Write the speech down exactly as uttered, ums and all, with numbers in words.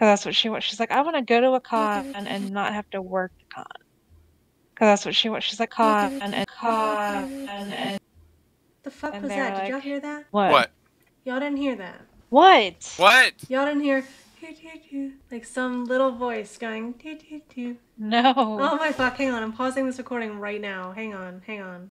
Because that's what she wants. She's like, I want to go to a con and, and not have to work the con. Because that's what she wants. She's like, con and, and con and, and. The fuck and was that? Like, did y'all hear that? What? What? Y'all didn't hear that. What? What? Y'all didn't hear. Doo, doo, doo, like some little voice going doo, doo, doo. No. Oh my fuck, hang on, I'm pausing this recording right now. Hang on, hang on.